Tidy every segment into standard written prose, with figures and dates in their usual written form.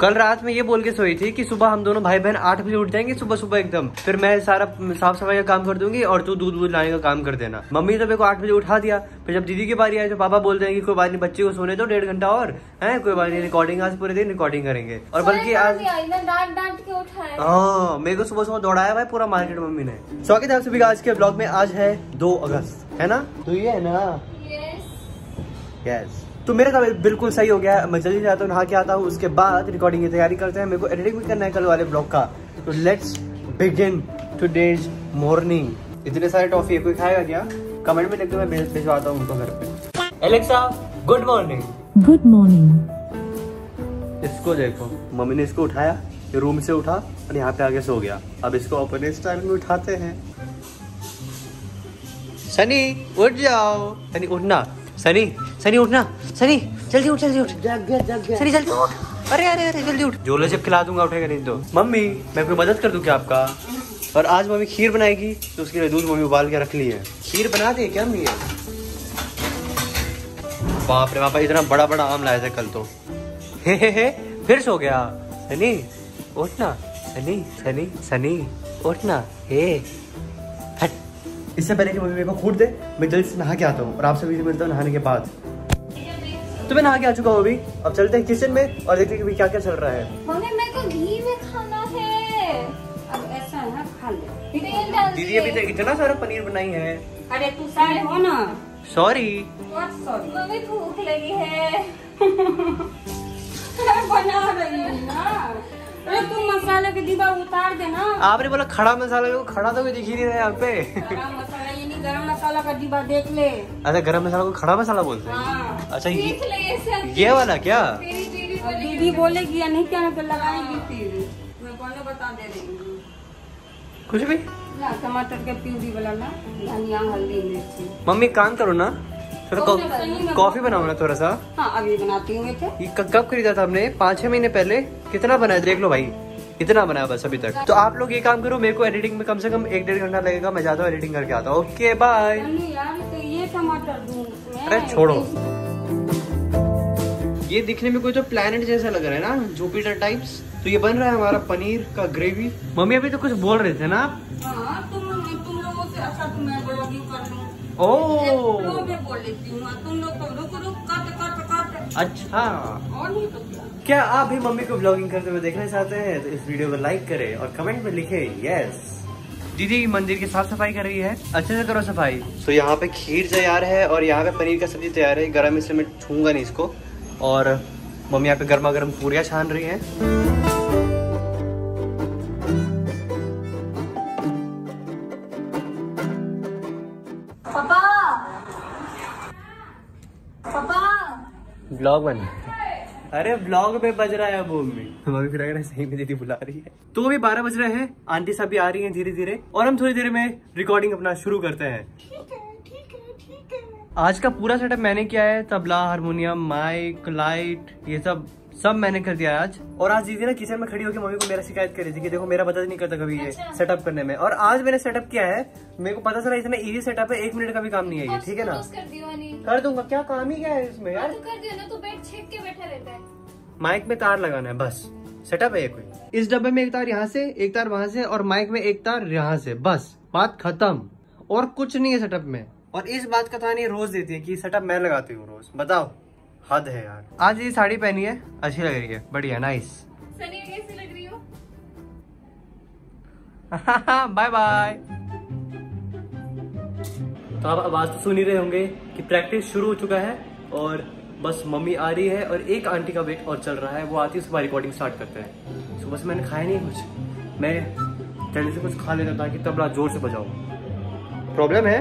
कल रात में ये बोल के सोई थी कि सुबह हम दोनों भाई बहन 8 बजे उठ जाएंगे सुबह सुबह एकदम, फिर मैं सारा साफ सफाई का काम कर दूंगी और तू दूध दूध लाने का काम कर देना। मम्मी तो मेरे को 8 बजे उठा दिया। फिर जब दीदी की बारी आई तो पापा बोलते हैं कि कोई बात नहीं, बच्चे को सोने दो 1.5 घंटा और है, कोई बात नहीं, रिकॉर्डिंग आज पूरे दिन रिकॉर्डिंग करेंगे। और बल्कि आज हाँ मेरे को सुबह सुबह दौड़ाया भाई पूरा मार्केट मम्मी ने। स्वागत है आप सभी का आज के ब्लॉग में। आज है 2 अगस्त है ना, तो ये है ना यस। तो मेरा काम बिल्कुल सही हो गया है, मैं जल्दी जाता हूँ, नहा के आता हूँ, उसके बाद रिकॉर्डिंग की तैयारी करते हैं। मेरे को एडिटिंग भी करना है कल वाले ब्लॉग का। तो लेट्स बिगिन टुडेज मॉर्निंग। इतने सारे टॉफी है, कोई खाएगा क्या? कमेंट में लिख दो, मैं भिजवाता हूँ उनको घर पे। Alexa good morning. Good morning. इसको देखो, मम्मी ने इसको उठाया, रूम से उठा और यहाँ पे आगे सो गया। अब इसको अपने स्टाइल में उठाते हैं। सनी उठ जाओ, सनी उठना, सनी सनी उठना, सनी जल्दी उठ, जल्दी उठ, जग गया जग गया, सनी जल्दी उठ, अरे अरे अरे जल्दी उठ। झोला जब खिला दूंगा उठेगा नहीं तो। मम्मी मैं कोई मदद कर दूं क्या आपका? और आज मम्मी खीर बनाएगी तो उसके लिए दूध मम्मी उबाल के रख ली है। खीर बना दी क्या मम्मी? बाप रे पापा, इतना बड़ा बड़ा आम लाया था कल तो। हे फिर सो गया। सनी उठना, सनी सनी सनी उठना। हे इससे पहले कि मम्मी मेरे को खूट दे, मैं जल्दी से नहा के आता हूँ और आप सभी से मिलता हूँ नहाने के बाद। तो मैं नहा के आ चुका हूँ अभी। अब चलते हैं किचन में और देखते हैं कि क्या क्या चल रहा है। मम्मी मेरे को घी में खाना है। अब ऐसा ना खा ले। दीदी अभी तो इतना सारा पनीर बनाई है। अरे तू सारे हो ना। सॉरी मम्मी भूख लगी है। बना रही है ना। अरे तुम मसाले के डिब्बा उतार देना। आपने बोला खड़ा मसाला, को खड़ा तो कोई दिख ही नहीं रहा यहाँ पे। मसाला ये नहीं, गरम मसाला का डिब्बा देख ले। अच्छा गरम मसाला को खड़ा मसाला बोलते हैं। अच्छा ये वाला क्या? दीदी बोलेगी या नहीं क्या लगाएगी प्यूरी, मैं कौन बता दे देगी। कुछ भी टमाटर के प्यूरी बनाना, धनिया हल्दी मिर्ची। मम्मी काम करो ना, थोड़ा कॉफी बनाओ ना थोड़ा सा। हाँ अभी बनाती हूँ। ये कब खरीदा था हमने? 5-6 महीने पहले। कितना बनाया देख लो भाई, इतना बनाया बस अभी तक। तो आप लोग ये काम करो, मेरे को एडिटिंग में कम से कम 1-1.5 घंटा लगेगा। मैं जाता हूँ एडिटिंग करके आता हूँ। Okay bye. ये टमाटर दूं उसमें। अरे छोड़ो, ये दिखने में कोई तो प्लेनेट जैसा लग रहा है ना, जुपिटर टाइप्स। तो ये बन रहा है हमारा पनीर का ग्रेवी। मम्मी अभी तो कुछ बोल रहे थे ना आप? तुम लोगों से अच्छा तुम्हें ब्लॉगिंग कर लूं। ओह मैं बोल लेती हूँ, तुम लोग तो रुक रुक कट। अच्छा और नहीं तो क्या आप भी मम्मी को ब्लॉगिंग करते हुए देखना चाहते हैं तो इस वीडियो को लाइक करें और कमेंट में लिखें यस। दीदी मंदिर की साफ सफाई कर रही है, अच्छे से करो सफाई। तो यहाँ पे खीर तैयार है और यहाँ पे पनीर का सब्जी तैयार है। गर्म इसलिए मैं छूंगा नहीं इसको। और मम्मी यहाँ पे गर्मा गर्म पूरियाँ छान रही है। ब्लॉग बन, अरे ब्लॉग पे बज रहा है वो। मम्मी फिर लग रहा है सही में दीदी बुला रही है। तो अभी 12 बज रहे हैं, आंटी साहब भी आ रही हैं धीरे धीरे और हम थोड़ी देर में रिकॉर्डिंग अपना शुरू करते हैं। ठीक है, ठीक है, ठीक है। आज का पूरा सेटअप मैंने किया है, तबला हारमोनियम माइक लाइट ये सब मैंने कर दिया आज। और आज दीदी ना किचन में खड़ी होकर मम्मी को मेरा शिकायत कर रही थी कि देखो मेरा पता नहीं करता कभी ये सेटअप करने में। और आज मैंने सेटअप किया है, मेरे को पता चला इतना इजी सेटअप है, 1 मिनट का भी काम नहीं है ये। ठीक है ना, कर दूंगा। क्या काम ही क्या है इसमें यार, कर दियो ना, तो बैठ छेक के बैठा रहता है। माइक में तार लगाना है बस, सेटअप है कोई। इस डब्बे में एक तार यहाँ से, एक तार वहाँ से और माइक में एक तार यहाँ से, बस बात खत्म। और कुछ नहीं है सेटअप में। और इस बात का ताने रोज देती है कि सेटअप मैं लगाती हूँ रोज, बताओ हद है यार। आज ये साड़ी पहनी है, अच्छी लग रही है, बढ़िया नाइस। सनी कैसी लग रही हो? Bye bye. तो आप आवाज तो सुन ही रहे होंगे कि प्रैक्टिस शुरू हो चुका है और बस मम्मी आ रही है और एक आंटी का वेट और चल रहा है। वो आती है सुबह रिकॉर्डिंग स्टार्ट करते हैं। सुबह से मैंने खाया नहीं कुछ, मैं जल्दी से कुछ खा लेता ताकि तबला जोर से बजाओ। प्रॉब्लम है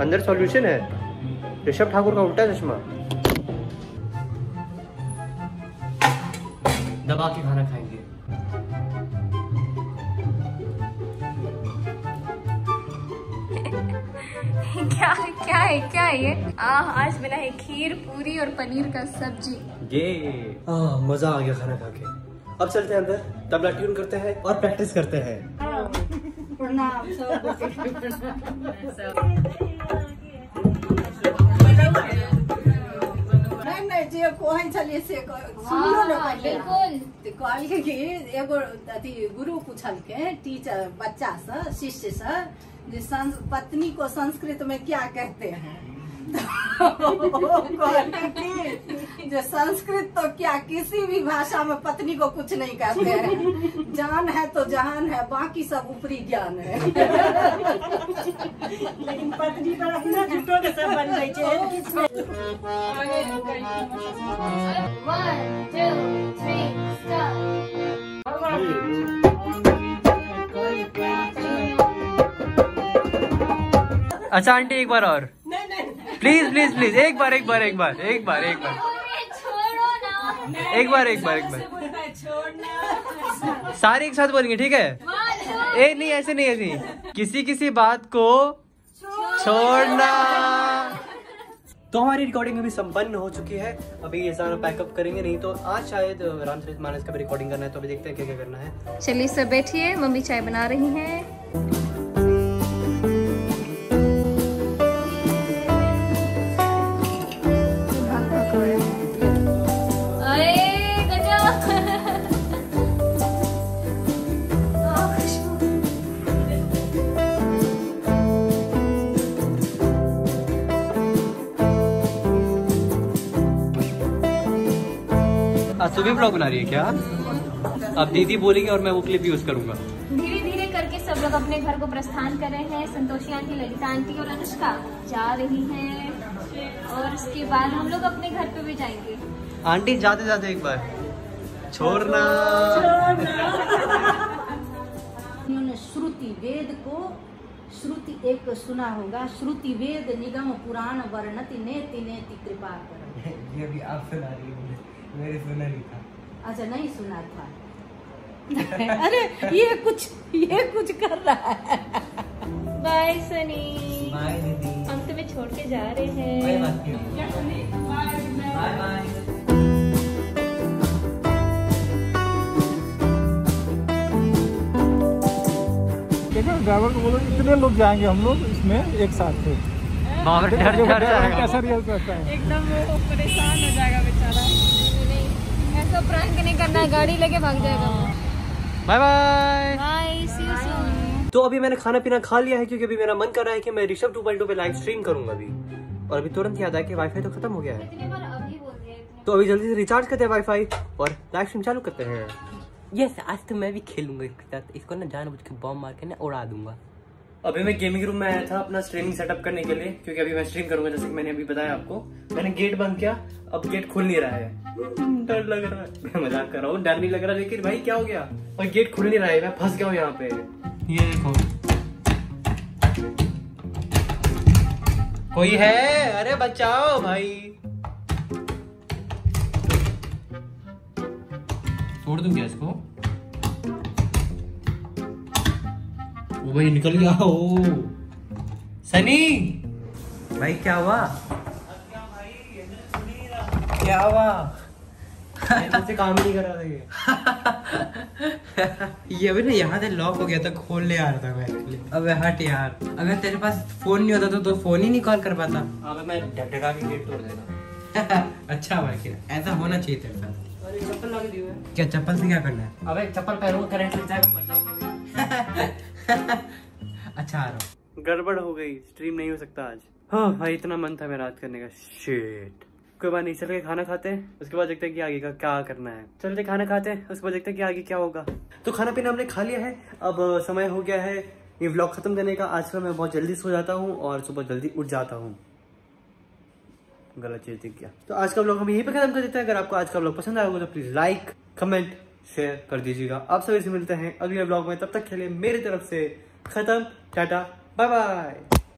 अंदर, सॉल्यूशन है। ऋषभ ठाकुर का उल्टा चश्मा। दबा के खाना खाएंगे। क्या क्या है ये? आज बना है खीर पूरी और पनीर का सब्जी। ये मजा आ गया खाना खा के। अब चलते हैं अंदर, तबला ट्यून करते हैं और प्रैक्टिस करते हैं। नहीं जे कोहन छलिए से सुनलो न बिल्कुल कहल के एगो अथी गुरु पूछल के टीचर बच्चा से शिष्य से पत्नी को संस्कृत में क्या कहते हैं जो संस्कृत तो क्या किसी भी भाषा में पत्नी को कुछ नहीं कहते हैं, जान है तो जहान है, बाकी सब ऊपरी ज्ञान है। लेकिन पत्नी पर अपना झूठों के संबंध नहीं चाहिए। अच्छा आंटी एक बार और प्लीज प्लीज प्लीज एक बार सारे एक साथ बोलेंगे ठीक है। ए नहीं ऐसे नहीं ऐसे किसी किसी बात को छोड़ना। तो हमारी रिकॉर्डिंग अभी संपन्न हो चुकी है, अभी ये सारा पैकअप करेंगे, नहीं तो आज शायद रामचरित मानस का भी रिकॉर्डिंग करना है, तो अभी देखते हैं क्या क्या करना है। चलिए सब बैठिए, मम्मी चाय बना रही है। सुबह ब्लॉग बना रही है क्या? अब दीदी बोलेंगे और मैं वो क्लिप यूज करूंगा। धीरे धीरे करके सब लोग अपने घर को प्रस्थान कर रहे हैं। संतोषी आंटी, ललिता आंटी और अनुष्का जा रही हैं और उसके बाद हम लोग अपने घर पे भी जाएंगे। आंटी जाते जाते एक बार छोड़ना। उन्होंने श्रुति वेद को, श्रुति एक सुना होगा, श्रुति वेद निगम पुराण वर्णति नेति नेति कृपा कर। ये भी आप सुना रही है, मेरे सुना नहीं था। अच्छा नहीं सुना था। अरे ये कुछ कर रहा है। बाय सनी, बाय दीदी, हम तुम्हें छोड़ के जा रहे हैं। Bye bye. देखो ड्राइवर को बोलो इतने लोग जाएंगे हम लोग इसमें एक साथ थे। कैसा रियल करता है, एकदम वो परेशान हो जाएगा बेचारा। तो प्रैंक नहीं करना है, गाड़ी लेके भाग जाएगा। Bye bye bye, see you soon. तो अभी मैंने खाना पीना खा लिया है क्योंकि अभी मेरा मन कर रहा है कि मैं ऋषभ 2.2 पे लाइव स्ट्रीम करूंगा अभी। और अभी तुरंत याद आया कि वाईफाई तो खत्म हो गया है, तो अभी जल्दी से रिचार्ज करते हैं वाईफाई और लाइव स्ट्रीम चालू करते हैं। यस, आज तो मैं भी खेलूंगा इसके साथ, इसको ना जानबूझ के बॉम्ब मार के ना उड़ा दूंगा। अभी मैं गेमिंग रूम में आया था अपना स्ट्रीमिंग सेटअप करने के लिए, क्योंकि अभी मैं स्ट्रीम करूंगा जैसे कि मैंने अभी बताया आपको। मैंने गेट बंद किया, अब गेट खुल नहीं रहा है, डर लग रहा है। मैं मजाक कर रहा हूँ, डर नहीं लग रहा, लेकिन भाई क्या हो गया, और गेट खुल नहीं रहा है, मैं फंस गया हूँ यहाँ पे। ये देखो कोई है, अरे बचाओ भाई, छोड़ दूं क्या इसको? भाई निकल गया हो सनी। भाई क्या हुआ, क्या हुआ? मुझसे काम नहीं कर रहा। ये अभी ना यहाँ से लॉक हो गया था, खोल ले आ रहा था मैं। अबे हट यार, अगर तेरे पास फोन नहीं होता तो फोन ही नहीं कॉल कर पाता। अबे मैं ढटका के गेट तोड़ देता। अच्छा भाई ऐसा होना चाहिए तेरे साथ। अरे चप्पल लगा दी है क्या? चप्पल से क्या करना है? अबे चप्पल पहनूंगा करंट लग जाएगा। अच्छा आ रहा, गड़बड़ हो गई, स्ट्रीम नहीं हो सकता आज। हाँ भाई इतना मन था मेरा आज करने का, शिट। कोई बात नहीं, चल के खाना खाते हैं, उसके बाद देखते हैं कि आगे का क्या करना है। चलते खाना खाते हैं, उसके बाद देखते हैं कि आगे क्या होगा। तो खाना पीना हमने खा लिया है, अब समय हो गया है ये व्लॉग खत्म करने का। आजकल मैं बहुत जल्दी सो जाता हूँ और सुबह जल्दी उठ जाता हूँ, गलत चीज दिख गया। तो आज का व्लॉग हम यहीं पे खत्म कर देते हैं। अगर आपको आज का व्लॉग पसंद आएगा तो प्लीज लाइक कमेंट शेयर कर दीजिएगा। आप सभी से मिलते हैं अगले व्लॉग में, तब तक के लिए मेरी तरफ से खत्म, टाटा बाय बाय।